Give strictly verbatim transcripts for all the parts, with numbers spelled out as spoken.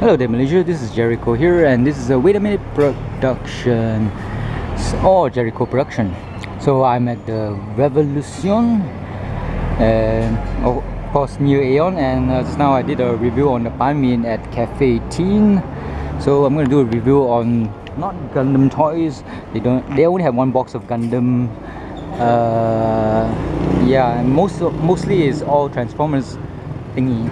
Hello there Malaysia, this is Gerryko here, and this is a Wait a Minute production, or Gerryko production. So I'm at the Revolution, and of course New Aeon, and uh, just now I did a review on the Pan Min at Cafe Teen. So I'm going to do a review on not Gundam toys. They don't. They only have one box of Gundam. Uh, yeah, and most of, mostly is all Transformers thingy.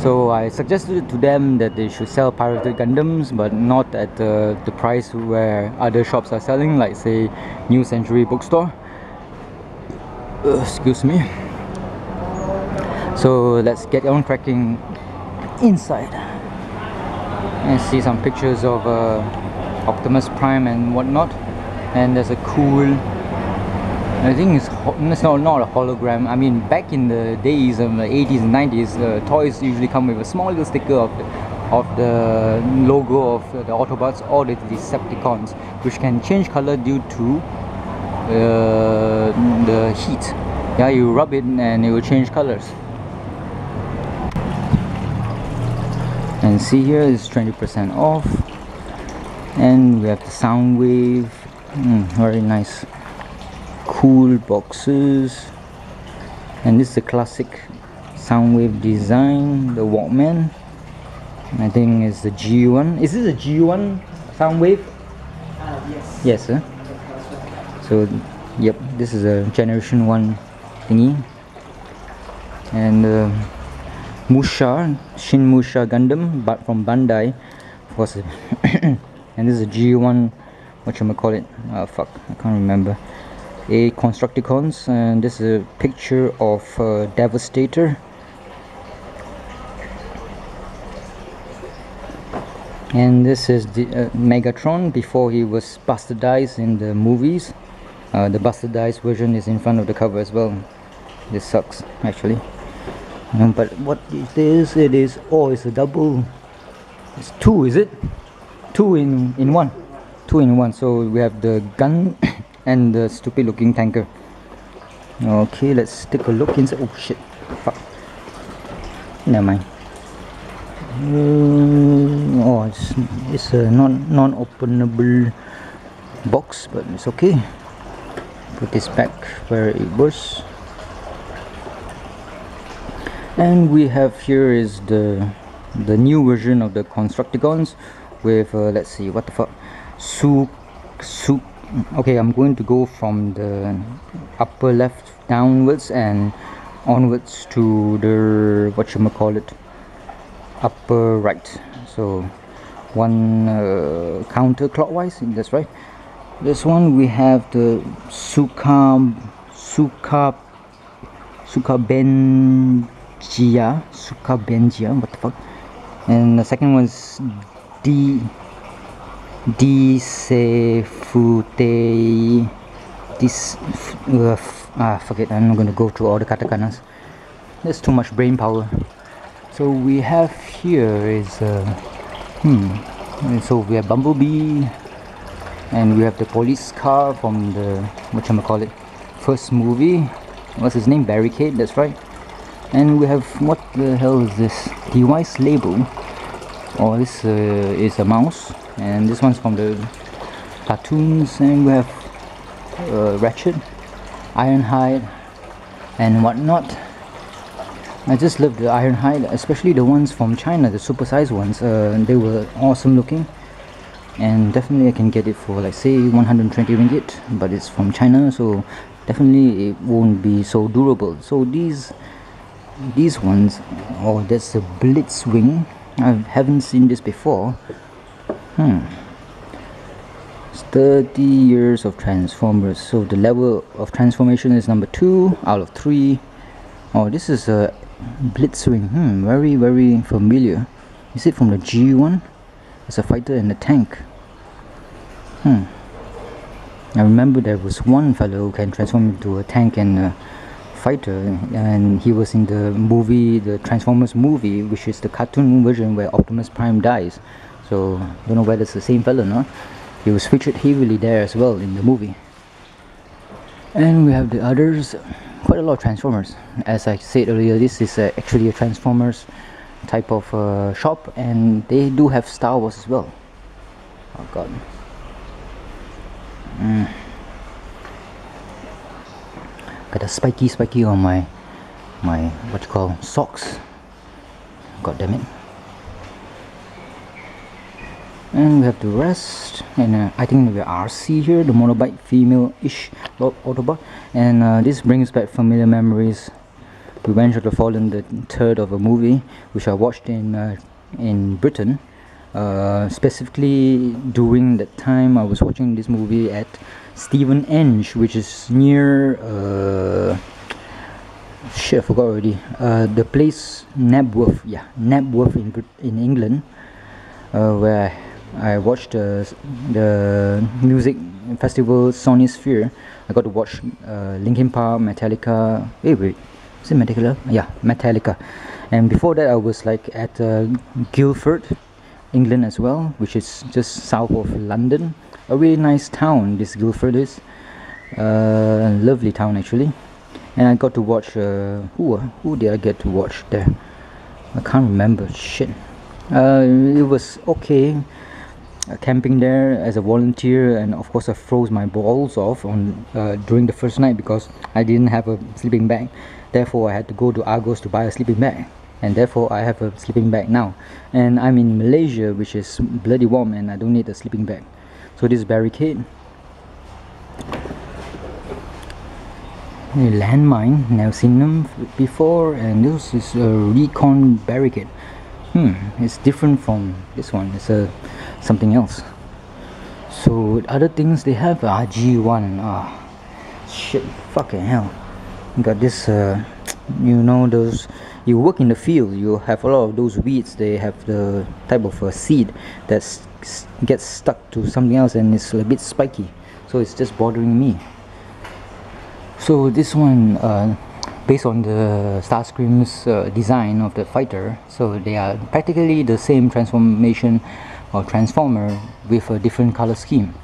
So I suggested to them that they should sell pirated Gundams, but not at the, the price where other shops are selling, like say New Century Bookstore. Uh, excuse me. So let's get on cracking inside and see some pictures of uh, Optimus Prime and whatnot. And there's a cool, I think it's, it's not, not a hologram. I mean, back in the days of the eighties and nineties, uh, toys usually come with a small little sticker of the, of the logo of the Autobots or the Decepticons, which can change color due to uh, the heat. Yeah, you rub it and it will change colors. And see here is twenty percent off. And we have the Soundwave. Mm, very nice. Cool boxes, and this is a classic Soundwave design, the Walkman. I think it's the G one. Is this a G one Soundwave? Uh, yes. Yes, sir. Huh? So, yep, this is a Generation One thingy, and uh, Musha Shin Musha Gundam, but from Bandai, was it? And this is a G one. Whatchamacallit call it? Oh, fuck, I can't remember. A Constructicons, and this is a picture of uh, Devastator, and this is the uh, Megatron before he was bastardized in the movies. Uh, the bastardized version is in front of the cover as well. This sucks actually, um, but what it is, it is oh, it's a double. It's two, is it? Two in in one, two in one. So we have the gun. And the stupid looking tanker. Okay, let's take a look inside. Oh shit, fuck. Never mind. Um, oh, it's, it's a non, non-openable box, but it's okay. Put this back where it was. And we have here is the the new version of the Constructicons with uh, let's see, what the fuck, Su Su. Okay, I'm going to go from the upper left downwards and onwards to the whatchamacallit upper right. So one uh, counterclockwise, that's right. This one we have the Suka Suka Suka Benjia Suka Benjia. What the fuck? And the second one's D. Disefutei. This uh, ah, forget. I'm not going to go through all the katakanas. There's too much brain power. So we have here is uh, hmm. And so we have Bumblebee, and we have the police car from the whatchamacallit first movie. What's his name? Barricade. That's right. And we have, what the hell is this device label? Oh, this uh, is a mouse. And this one's from the cartoons, and we have uh, Ratchet, Iron Hide, and whatnot. I just love the Iron Hide, especially the ones from China, the super-sized ones. Uh, they were awesome looking, and definitely I can get it for like say one hundred twenty ringgit, but it's from China, so definitely it won't be so durable. So these these ones, oh, that's the Blitzwing. I haven't seen this before. Hmm. It's thirty years of Transformers. So the level of transformation is number two out of three. Oh, this is a Blitzwing. Hmm, very very familiar. Is it from the G one? It's a fighter and a tank. Hmm. I remember there was one fellow who can transform into a tank and a fighter, and he was in the movie, the Transformers movie, which is the cartoon version where Optimus Prime dies. So, don't know whether it's the same fella or not. He was featured heavily there as well in the movie. And we have the others. Quite a lot of Transformers. As I said earlier, this is uh, actually a Transformers type of uh, shop, and they do have Star Wars as well. Oh god. Mm. Got a spiky spiky on my my what you call socks. God damn it. And we have the rest, and uh, I think we are R C here, the monobite female-ish Lord Autobot, and uh, this brings back familiar memories. Revenge of the Fallen, the third of a movie which I watched in uh, in Britain. Uh, specifically during that time, I was watching this movie at Stevenage, which is near uh, shit. I forgot already. Uh, the place Knebworth, yeah, Knebworth in in England, uh, where I watched the the music festival Sony Sphere. I got to watch uh, Linkin Park, Metallica. Hey, wait. Is it Metallica? Yeah, Metallica. And before that I was like at uh, Guildford, England as well, which is just south of London. A really nice town this Guildford is. Uh, lovely town actually. And I got to watch, uh, who, who did I get to watch there? I can't remember, shit. Uh, it was okay. Uh, camping there as a volunteer, and of course I froze my balls off on uh, during the first night because I didn't have a sleeping bag. Therefore I had to go to Argos to buy a sleeping bag, and therefore I have a sleeping bag now, and I'm in Malaysia, which is bloody warm, and I don't need a sleeping bag. So this is Barricade. A landmine, never seen them before, and this is a recon barricade. Hmm, it's different from this one. It's a something else. So other things they have are G one. Ah, shit, fucking hell. Got this, uh, you know, those, you work in the field, you have a lot of those weeds. They have the type of uh, seed that gets stuck to something else, and it's a bit spiky, so it's just bothering me. So this one, uh, based on the Starscream's uh, design of the fighter, so they are practically the same transformation or transformer with a different color scheme.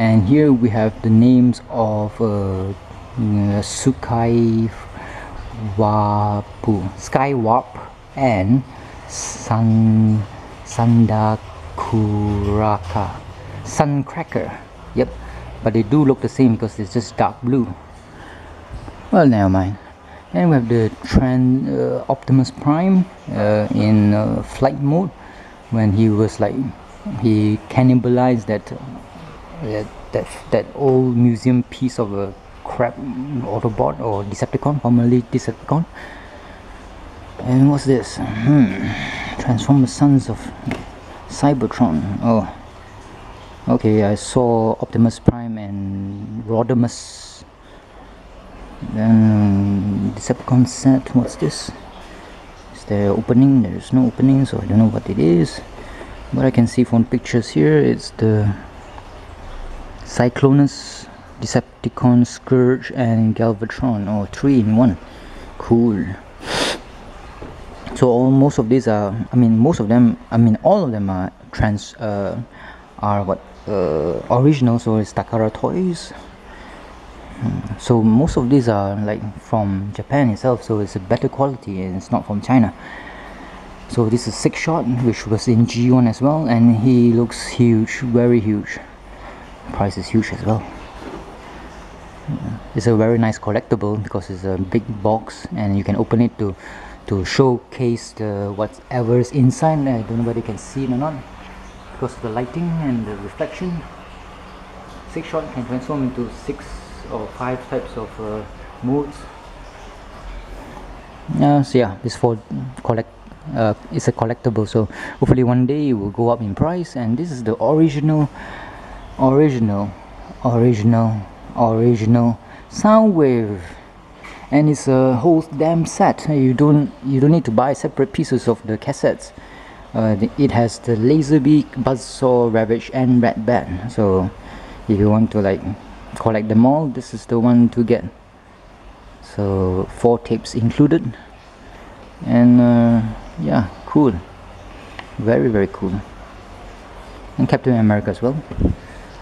And here we have the names of uh, Uh, Sukai Wapu, Skywarp, and Sun Sandakuraka, Suncracker. Yep, but they do look the same because it's just dark blue. Well, never mind. And we have the trend, uh, Optimus Prime uh, in uh, flight mode, when he was like he cannibalized that uh, that that old museum piece of a crap Autobot or Decepticon, formerly Decepticon. And what's this? Hmm. Transform the Sons of Cybertron. Oh, okay. I saw Optimus Prime and Rodimus. Then Decepticon set. What's this? Is there opening? There is no opening, so I don't know what it is. What I can see from pictures here, it's the Cyclonus, Decepticon, Scourge, and Galvatron, or oh, three in one. Cool. So all, most of these are, I mean, most of them, I mean, all of them are trans, uh, are what uh, original. So it's Takara Toys. So most of these are like from Japan itself. So it's a better quality, and it's not from China. So this is Six Shot, which was in G one as well, and he looks huge, very huge. Price is huge as well. It's a very nice collectible because it's a big box, and you can open it to to showcase the whatever's inside. I don't know whether you can see it or not because of the lighting and the reflection. Six Shot can transform into six or five types of uh, modes. Uh, so yeah, it's for collect. Uh, it's a collectible, so hopefully one day it will go up in price. And this is the original, original, original. original Soundwave, and it's a whole damn set. You don't you don't need to buy separate pieces of the cassettes. Uh, the, it has the Laserbeak, Buzzsaw, Ravage, and Red Band. So if you want to like collect them all, this is the one to get. So four tapes included, and uh, yeah, cool, very very cool. And Captain America as well.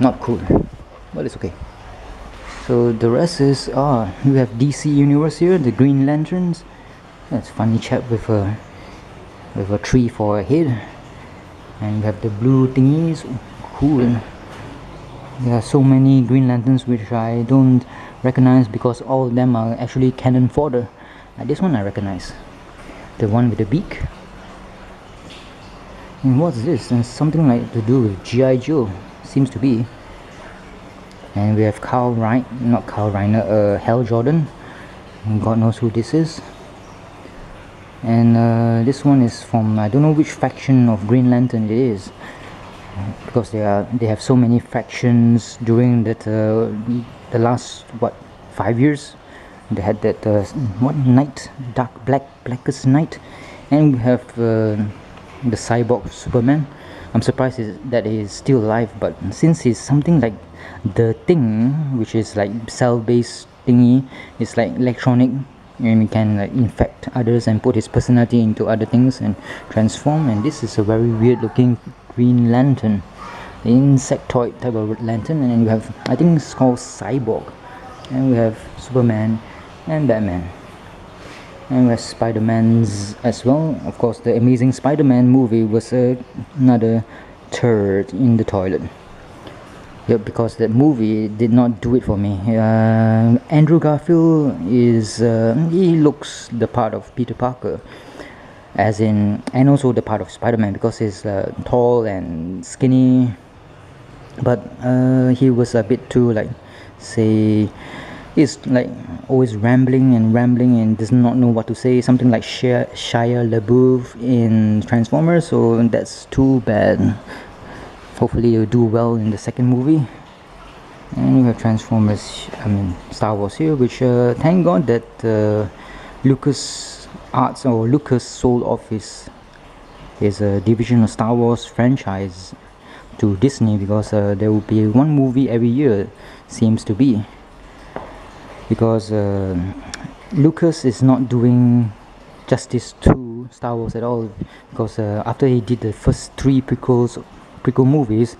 Not cool, but it's okay. So the rest is, ah, oh, we have D C Universe here, the Green Lanterns. That's funny chap with a with a tree for a head, and you have the blue thingies. Cool. There are so many Green Lanterns which I don't recognize because all of them are actually cannon fodder. Uh, this one I recognize, the one with the beak. And what's this? And something like to do with G I Joe, seems to be. And we have Kyle Reiner, not Kyle Reiner, uh, Hal Jordan. And God knows who this is. And uh, this one is from, I don't know which faction of Green Lantern it is, because they are they have so many factions during that uh, the last what five years. They had that uh, what night, dark black, blackest night, and we have uh, the cyborg Superman. I'm surprised that he is still alive, but since he's something like the Thing, which is like cell-based thingy, it's like electronic, and he can like, infect others and put his personality into other things and transform. And this is a very weird-looking Green Lantern, the insectoid type of lantern, and then you have, I think it's called Cyborg, and we have Superman and Batman, and we have Spider-Man's as well. Of course, the Amazing Spider-Man movie was uh, another turd in the toilet. Yep, because that movie did not do it for me. Uh, Andrew Garfield is uh, he looks the part of Peter Parker, as in, and also the part of Spider-Man, because he's uh, tall and skinny, but uh, he was a bit too like, say, is like always rambling and rambling and does not know what to say, something like Shia, Shia LaBeouf in Transformers. So that's too bad. Hopefully you'll do well in the second movie. And you have Transformers, I mean Star Wars here, which uh, thank God that uh, LucasArts or Lucas sold off his, his uh, division of Star Wars franchise to Disney, because uh, there will be one movie every year, seems to be. Because uh, Lucas is not doing justice to Star Wars at all, because uh, after he did the first three prequels, prequel movies,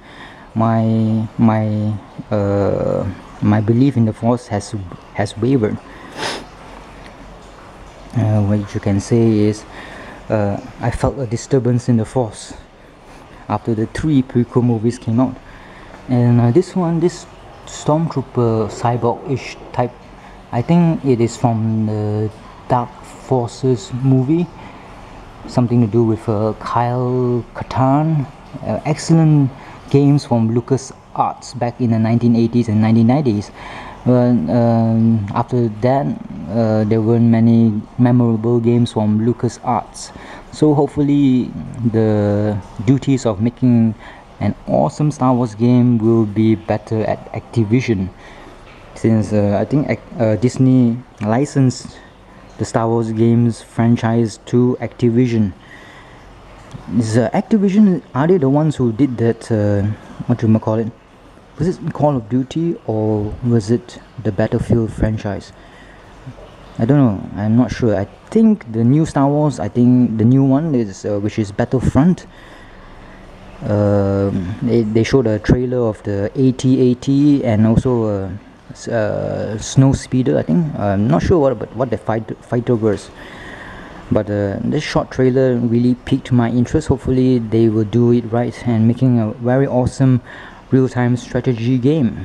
my my uh, my belief in the Force has has wavered. Uh, what you can say is, uh, I felt a disturbance in the Force after the three prequel movies came out, and uh, this one, this Stormtrooper cyborg-ish type. I think it is from the Dark Forces movie, something to do with uh, Kyle Katarn. Uh, excellent games from LucasArts back in the nineteen eighties and nineteen nineties. Well, um, after that, uh, there weren't many memorable games from LucasArts. So hopefully, the duties of making an awesome Star Wars game will be better at Activision, since uh, I think uh, Disney licensed the Star Wars games franchise to Activision. Is uh, Activision, are they the ones who did that, uh, what do you call it, was it Call of Duty or was it the Battlefield franchise? I don't know, I'm not sure. I think the new Star Wars, I think the new one is, uh, which is Battlefront. Uh, they, they showed a trailer of the AT-AT and also a uh, Uh, snow speeder, I think. I'm not sure what, but what the fight, fighter was. But uh, this short trailer really piqued my interest. Hopefully, they will do it right and making a very awesome real-time strategy game.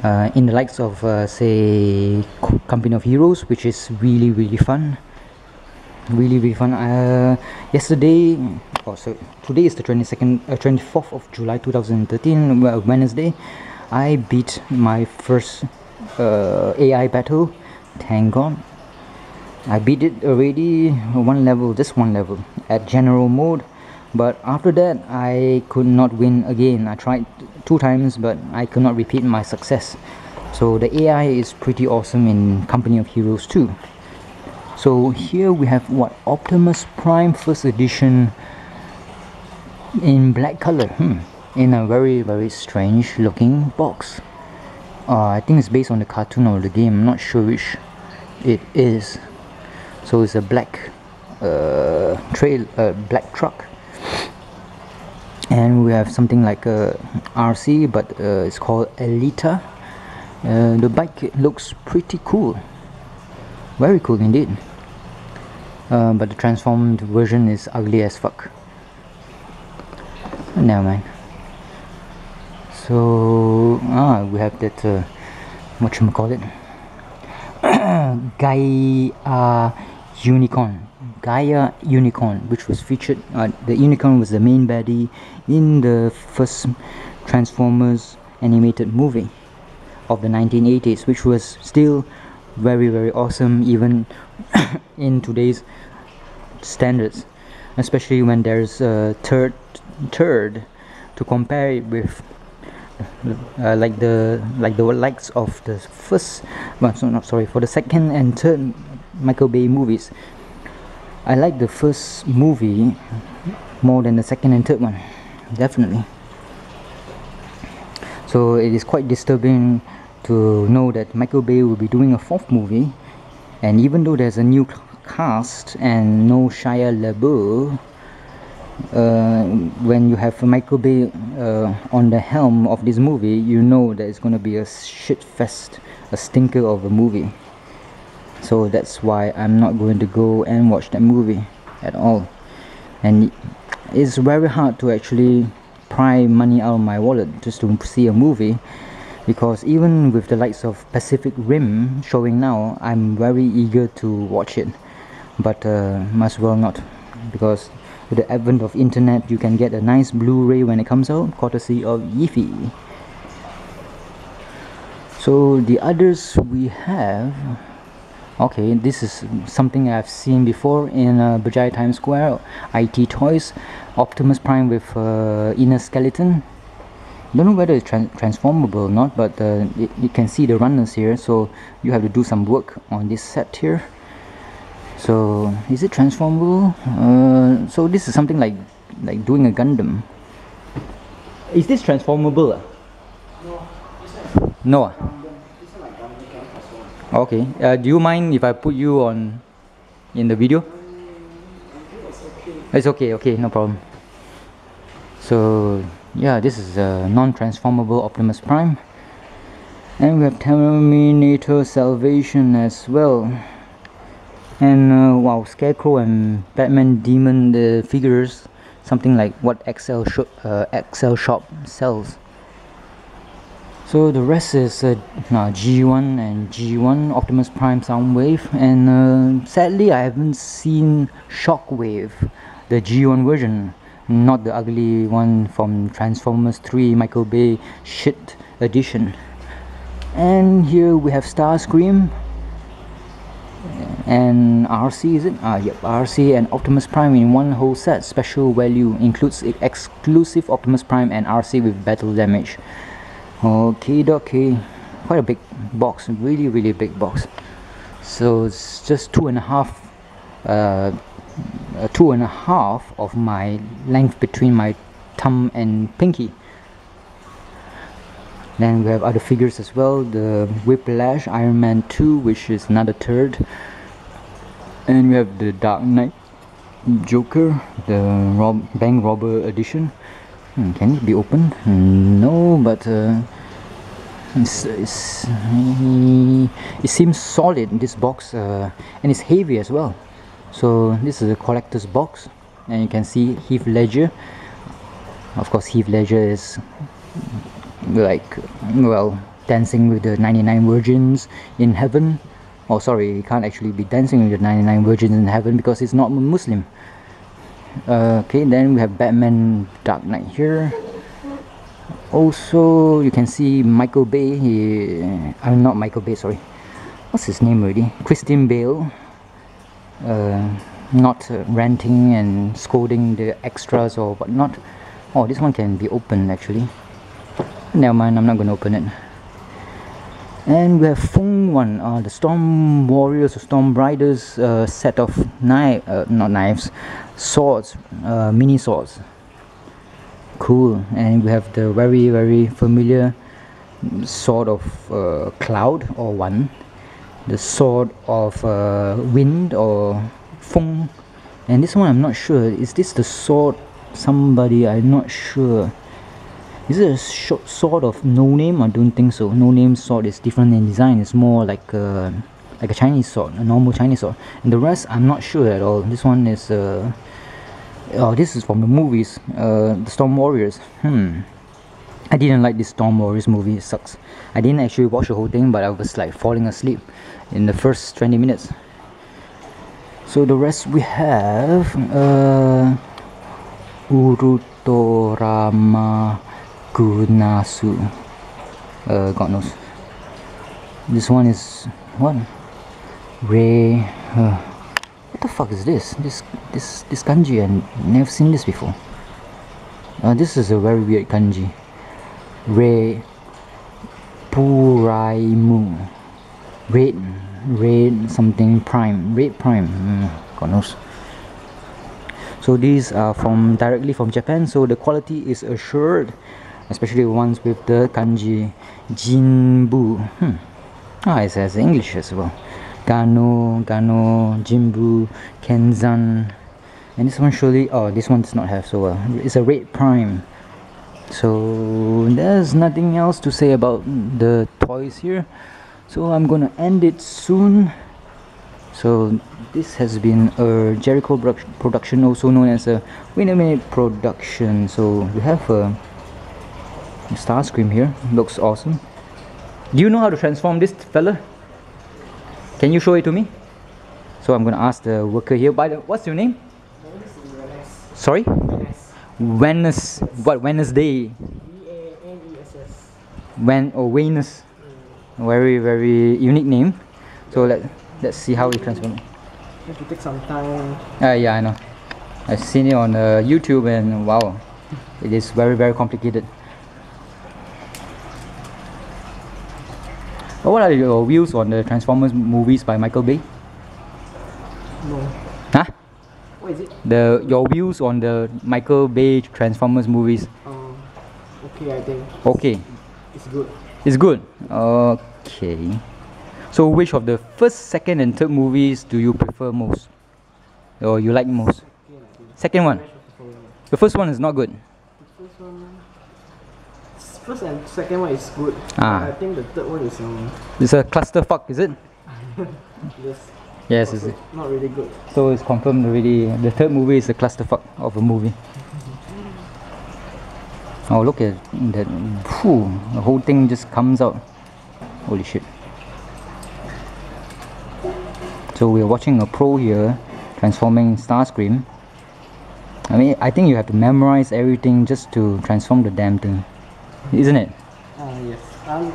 Uh, in the likes of, uh, say, Company of Heroes, which is really, really fun. Really, really fun. Uh, yesterday, oh, so today is the twenty-second, uh, twenty-fourth of July, two thousand thirteen, Wednesday. I beat my first uh, A I battle, thank God. I beat it already one level, just one level, at general mode. But after that, I could not win again. I tried two times, but I could not repeat my success. So the A I is pretty awesome in Company of Heroes too. So here we have what, Optimus Prime first edition in black color. Hmm. In a very very strange looking box. uh, I think it's based on the cartoon or the game, I'm not sure which it is. So it's a black uh, trail, uh, black truck, and we have something like a R C, but uh, it's called Elita. Uh, the bike looks pretty cool, very cool indeed. uh, but the transformed version is ugly as fuck. Never mind. So ah, we have that uh, whatchamacallit Gaia Unicorn. Gaia Unicorn, which was featured, uh, the unicorn was the main baddie in the first Transformers animated movie of the nineteen eighties, which was still very very awesome even in today's standards, especially when there's a third third to compare it with, uh, like the like the likes of the first, well, so not sorry for the second and third Michael Bay movies. I like the first movie more than the second and third one, definitely. So it is quite disturbing to know that Michael Bay will be doing a fourth movie, and even though there's a new cast and no Shia LaBeouf, uh, when you have Michael Bay uh, on the helm of this movie, you know that it's gonna be a shit fest, a stinker of a movie. So that's why I'm not going to go and watch that movie at all. And it's very hard to actually pry money out of my wallet just to see a movie, because even with the likes of Pacific Rim showing now, I'm very eager to watch it, but uh, might as well not, because with the advent of internet you can get a nice Blu-ray when it comes out, courtesy of Yeefy. So the others we have, okay, this is something I've seen before in uh, Bajai Times Square, I T Toys, Optimus Prime with uh, inner skeleton. Don't know whether it's trans transformable or not, but uh, it, you can see the runners here, so you have to do some work on this set here. So is it transformable? Uh, so this is something like like doing a Gundam. Is this transformable? No. No. Okay, uh, do you mind if I put you on in the video? It's okay, okay, no problem. So yeah, this is a non-transformable Optimus Prime, and we have Terminator Salvation as well, and uh, wow, Scarecrow and Batman Demon, the figures, something like what X L sh uh, X L Shop sells. So the rest is uh, no, G one and G one, Optimus Prime, Soundwave, and uh, sadly I haven't seen Shockwave, the G one version, not the ugly one from Transformers three Michael Bay shit edition. And here we have Starscream and R C, is it? Ah, yep, R C and Optimus Prime in one whole set, special value, includes exclusive Optimus Prime and R C with battle damage. Okay, okay, quite a big box, really really big box. So it's just two and a half uh, two and a half of my length between my thumb and pinky. Then we have other figures as well, the Whiplash, Iron Man two, which is another third, and we have the Dark Knight Joker, the rob bank robber edition. Can it be open? No, but uh, it's, it's, it seems solid in this box, uh, and it's heavy as well. So this is a collector's box, and you can see Heath Ledger. Of course, Heath Ledger is like, well, dancing with the ninety-nine virgins in heaven. Oh sorry, he can't actually be dancing with the ninety-nine virgins in heaven because he's not Muslim. Uh, okay, then we have Batman Dark Knight here. Also, you can see Michael Bay. He, I'm not Michael Bay, sorry. What's his name already? Christian Bale. Uh, not uh, ranting and scolding the extras or whatnot. Oh, this one can be opened actually. Never mind, I'm not going to open it. And we have Fung One, uh, the Storm Warriors or Storm Riders uh, set of knife, uh, not knives, swords, uh, mini swords. Cool. And we have the very very familiar sword of uh, cloud or one, the sword of uh, wind or Fung, and this one I'm not sure. Is this the sword somebody? I'm not sure. Is it a short sword of no name? I don't think so. No name sword is different in design. It's more like a, like a Chinese sword, a normal Chinese sword. And the rest, I'm not sure at all. This one is, uh, oh, this is from the movies, uh, the Storm Warriors. Hmm. I didn't like this Storm Warriors movie, it sucks. I didn't actually watch the whole thing, but I was like falling asleep in the first twenty minutes. So the rest we have, uh, Urutorama Kunasu, uh, God knows. This one is, what? Ray, uh, what the fuck is this? This, this, this kanji, I've never seen this before. Uh, this is a very weird kanji. Ray Puraimu, Red, Red something Prime, Red Prime, mm, God knows. So these are from directly from Japan, so the quality is assured, especially ones with the kanji Jinbu. Hmm. Ah, it says English as well. Gano, Gano, Jinbu, Kenzan, and this one surely. Oh, this one does not have. So uh, it's a Red Prime. So there's nothing else to say about the toys here, so I'm gonna end it soon. So this has been a Gerryko production, also known as a Wait a Minute production. So we have a Starscream here, looks awesome. Do you know how to transform this fella? Can you show it to me? So I'm gonna ask the worker here. By the, what's your name? Sorry? Venice, what Wednesday? V A N E S S. When or Venus? Mm. Very very unique name. So let let's see how we transform. It will take some time. Uh, yeah, I know. I've seen it on uh, YouTube and wow, it is very very complicated. But what are your views on the Transformers movies by Michael Bay? No. Huh? What is it? The your views on the Michael Bay Transformers movies? Um, okay, I think. Okay. It's good. It's good. Okay. So, which of the first, second, and third movies do you prefer most, or you like most? Second one. The first one is not good. The first one. First and second one is good. Ah. I think the third one is um. It's a clusterfuck, is it? Yes. Yes, it's not really good. So it's confirmed already. The third movie is a clusterfuck of a movie. Oh, look at that! Phew, the whole thing just comes out. Holy shit! So we're watching a pro here transforming Starscream. I mean, I think you have to memorize everything just to transform the damn thing, isn't it? Ah uh, yes, um,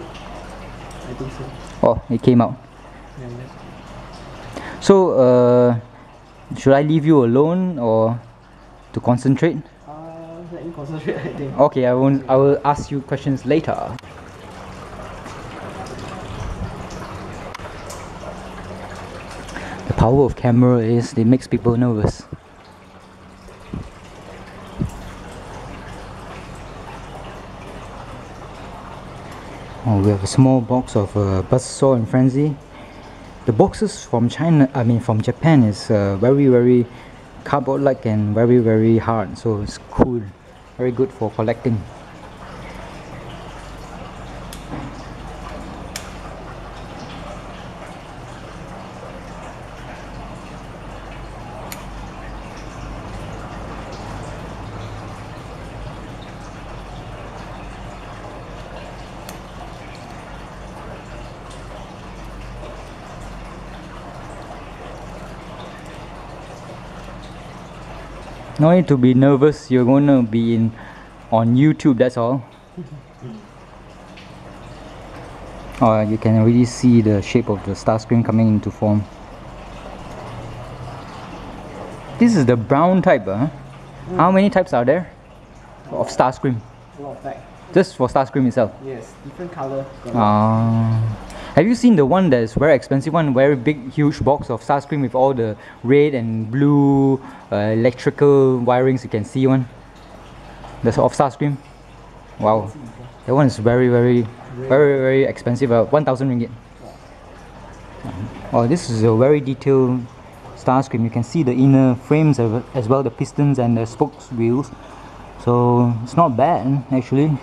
I think so. Oh, it came out. Yeah, yeah. So, uh, should I leave you alone or to concentrate? Uh, let me concentrate, I think. Okay, I won't. I will ask you questions later. The power of camera is it makes people nervous. Oh, we have a small box of uh, Buzzsaw and Frenzy. The boxes from China, I mean from Japan, is uh, very very cardboard-like and very very hard, so it's cool, very good for collecting. No need to be nervous, you're gonna be in on YouTube, that's all. Oh, you can already see the shape of the Starscream coming into form. This is the brown type, huh? Mm. How many types are there of Starscream? A lot of types. Just for Starscream itself? Yes, different color. Ah. Have you seen the one that is very expensive one, very big, huge box of Starscream with all the red and blue uh, electrical wirings? You can see one. That's of Starscream. Wow, that one is very, very, very, very expensive. Uh, One thousand ringgit. Oh, this is a very detailed Starscream. You can see the inner frames as well, the pistons and the spokes wheels. So it's not bad actually.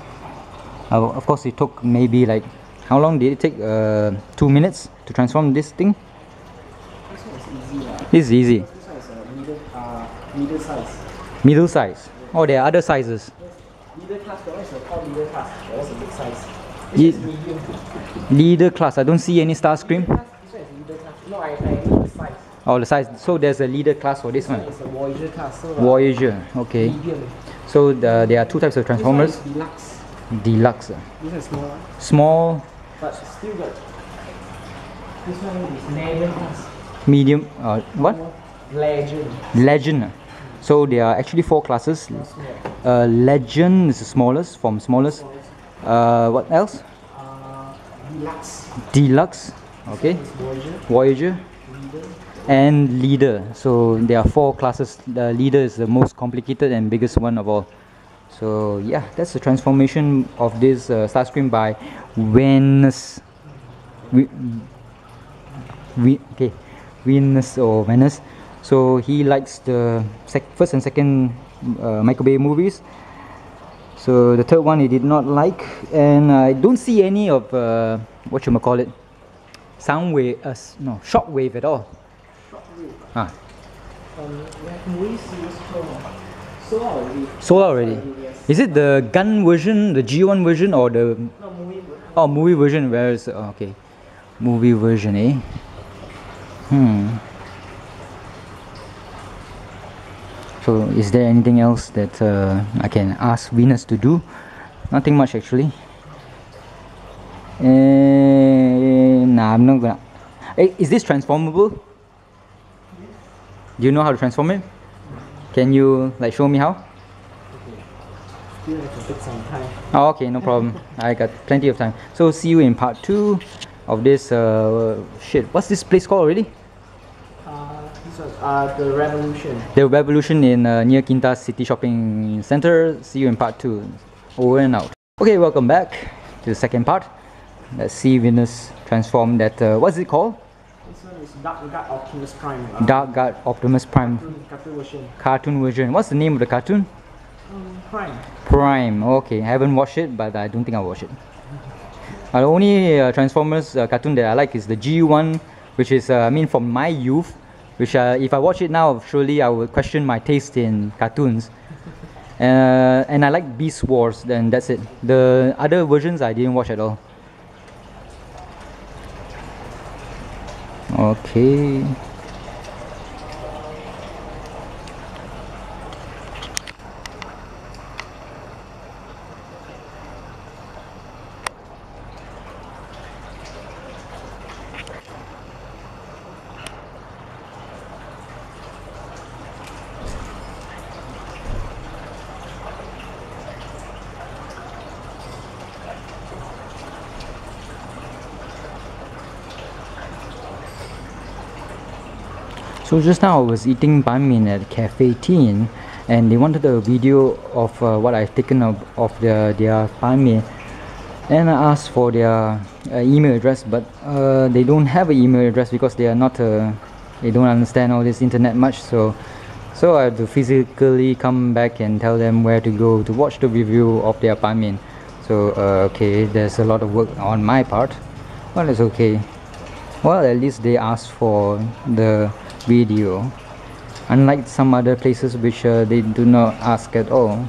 Uh, of course, it took maybe like. How long did it take? Uh, two minutes to transform this thing? It's easy. What's the size? Uh, middle, uh, middle size. Middle size. Oh, there are other sizes. Yes. Middle class, that one is called middle class. That was a big size. This one is medium. Leader class. I don't see any Starscream. This one is middle class. No, I, I mean the size. Oh, the size. So there's a leader class for this, this one. It's a Voyager class. So Voyager. Okay. Medium. So the, there are two types of Transformers. This one is deluxe. Deluxe. This one is small. Small. But still got. This one is medium class. Medium, uh, what? Legend. Legend. So there are actually four classes. Uh, legend is the smallest, from smallest. Uh, what else? Uh, deluxe. Deluxe. Okay. Voyager. Voyager. Leader. And leader. So there are four classes. The leader is the most complicated and biggest one of all. So yeah, that's the transformation of this uh, Starscream by Venus. We. We okay. Venus or Venus. So he likes the sec first and second uh, Michael Bay movies. So the third one he did not like, and I don't see any of uh, what you might call it, Soundwave, uh, no Shockwave at all. Shockwave. Ah. Um, we Solar already. Solar already. Yes. Is it the gun version, the G one version, or the? No, movie version. Oh, movie version. Where is oh, okay, movie version, eh? Hmm. So is there anything else that uh, I can ask Venus to do? Nothing much actually. Uh, nah, I'm not gonna. Hey, is this transformable? Yes. Do you know how to transform it? Can you like show me how? Okay. Still have to take some time. Oh, okay, no problem. I got plenty of time. So see you in part two. Of this uh, shit, what's this place called already? Uh, this was uh, the Revolution. The Revolution in uh, near Kinta City Shopping Center. See you in part two. Over and out. Okay, welcome back to the second part. Let's see Venus transform that. Uh, what's it called? This one is Dark Guard Optimus Prime. Uh, Dark Guard Optimus Prime. Cartoon, cartoon version. Cartoon version. What's the name of the cartoon? Um, Prime. Prime. Okay, I haven't watched it, but I don't think I'll watch it. Uh, the only uh, Transformers uh, cartoon that I like is the G one, which is, uh, I mean, from my youth, which uh, if I watch it now, surely I will question my taste in cartoons. Uh, and I like Beast Wars, then that's it. The other versions I didn't watch at all. Okay. So just now I was eating Pan Min at Cafe Teen, and they wanted a video of uh, what I've taken of, of the, their Pan Min, and I asked for their uh, email address, but uh, they don't have an email address because they are not uh, they don't understand all this internet much, so so I had to physically come back and tell them where to go to watch the review of their Pan Min. So uh, okay, there's a lot of work on my part. Well, it's okay. Well, at least they asked for the video, unlike some other places which uh, they do not ask at all.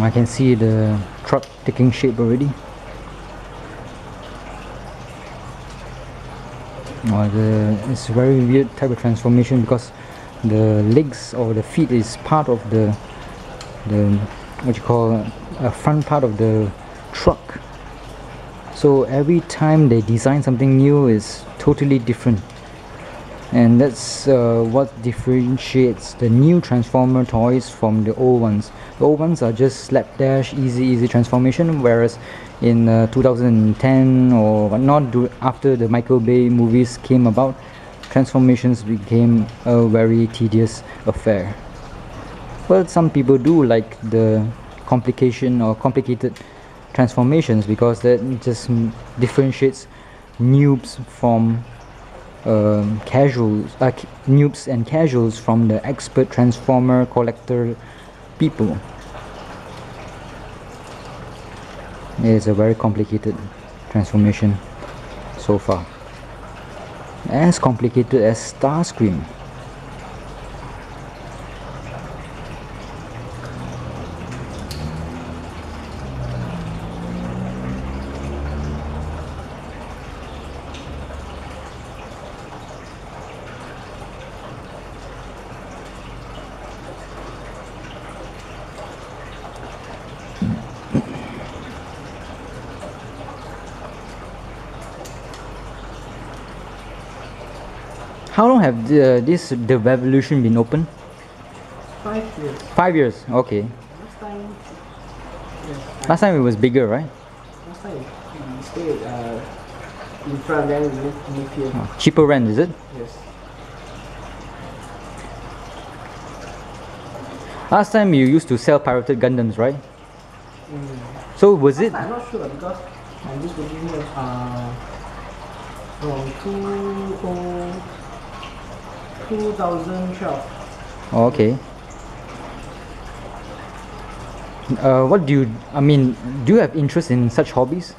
I can see the truck taking shape already. Oh, the, it's a very weird type of transformation because the legs or the feet is part of the, the what you call a front part of the truck. So every time they design something new is totally different. and that's uh, what differentiates the new Transformer toys from the old ones. The old ones are just slapdash, easy easy transformation, whereas in uh, two thousand ten or whatnot, do, after the Michael Bay movies came about, transformations became a very tedious affair. Well, some people do like the complication or complicated transformations because that just differentiates noobs from um, casuals, uh, noobs and casuals from the expert transformer collector people. It is a very complicated transformation so far. As complicated as Starscream. How long have the, this the Revolution been open? Five years. Five years, okay. Last time, yes, last time it was bigger, right? Last time we stayed uh, in front, then we moved here. Oh, cheaper rent, is it? Yes. Last time you used to sell pirated Gundams, right? Mm. So was last it? Time, I'm not sure because I'm just looking at uh, from two old. two thousand twelve. Oh, okay. Uh, what do you, I mean, do you have interest in such hobbies?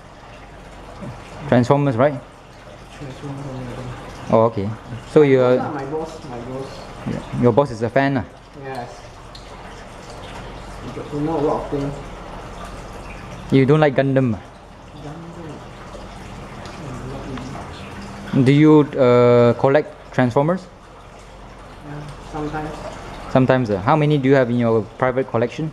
Transformers, right? Transformers. Oh, okay. So you're... My boss, my boss. Yeah. Your boss is a fan? Uh? Yes. You got to know a lot of things. You don't like Gundam? Gundam. Do you uh, collect Transformers? Sometimes. Sometimes. Uh, how many do you have in your private collection?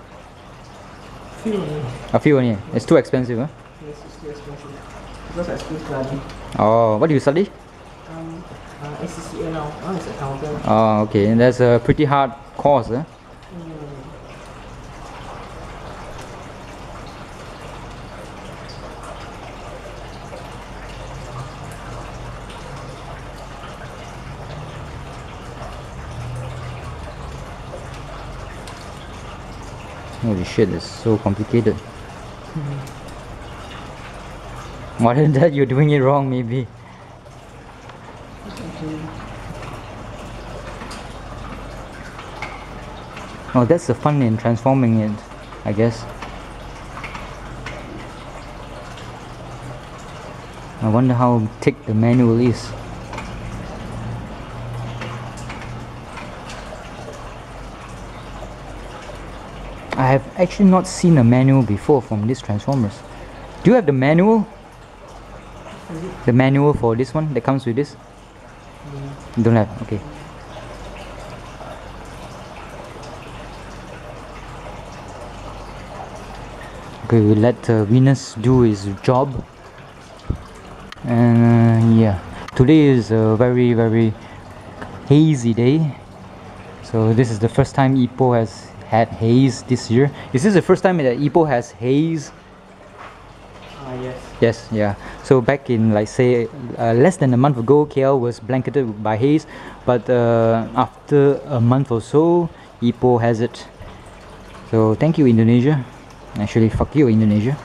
A few only. A few only. It's too expensive, huh? Yes, it's too expensive. Because I still study. Oh, what do you study? Um, uh, S C C A now. Oh, it's accounting. Oh, okay. And that's a pretty hard course, huh? Holy shit, it's so complicated. Mm-hmm. Other than that, you're doing it wrong, maybe. Mm-hmm. Oh, that's the fun in transforming it, I guess. I wonder how thick the manual is. I have actually not seen a manual before from these Transformers. Do you have the manual? The manual for this one that comes with this? Yeah. Don't have, okay. Okay, we let uh, Venus do his job. And uh, yeah, today is a very very hazy day. So this is the first time I P O has had haze this year. Is this the first time that I P O has haze? Uh, yes. Yes, yeah. So back in, like, say uh, less than a month ago, K L was blanketed by haze, but uh, after a month or so, I P O has it. So thank you, Indonesia. Actually, fuck you, Indonesia.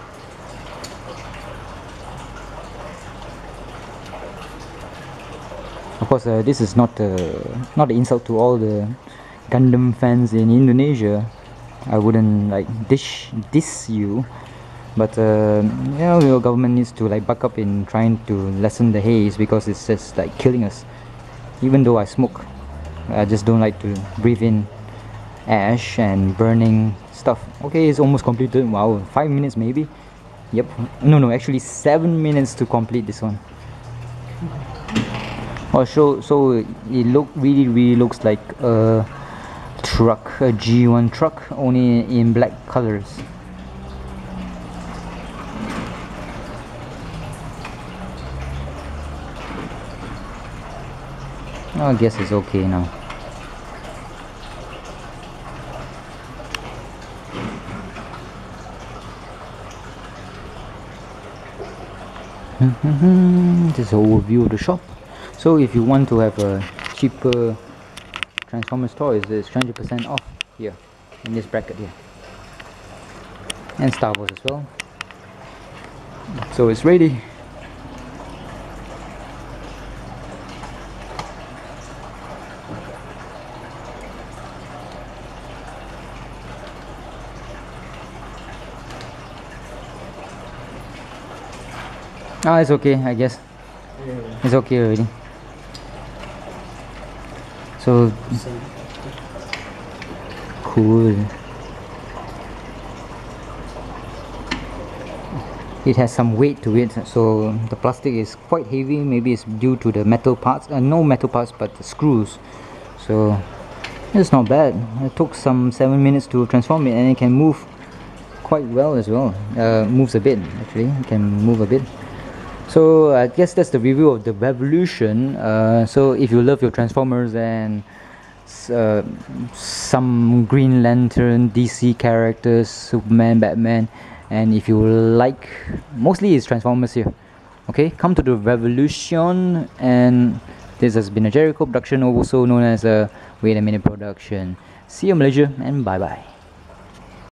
Of course, uh, this is not uh, not an insult to all the Gundam fans in Indonesia. I wouldn't like dish diss you, but uh, yeah, your government needs to like buck up in trying to lessen the haze because it's just like killing us. Even though I smoke, I just don't like to breathe in ash and burning stuff. Okay, it's almost completed. Wow, five minutes maybe. Yep. No, no, actually seven minutes to complete this one. Oh, so so it look really really looks like a. Uh, truck, a G one truck, only in black colors. Well, I guess it's okay now. This is an overview of the shop. So if you want to have a cheaper Transformers toys, it's one hundred percent off here in this bracket here, and Star Wars as well. So it's ready. Ah, it's okay, I guess. Yeah. It's okay already. So cool. It has some weight to it, so the plastic is quite heavy. Maybe it's due to the metal parts. Uh, no metal parts, but the screws. So it's not bad. It took some seven minutes to transform it, and it can move quite well as well. Uh, moves a bit actually. It can move a bit. So I guess that's the review of the Revolution. Uh, so if you love your Transformers and uh, some Green Lantern, D C characters, Superman, Batman, and if you like, mostly it's Transformers here. Okay, come to the Revolution, and this has been a Gerryko production, also known as a Wait a Minute production. See you in Malaysia, and bye bye.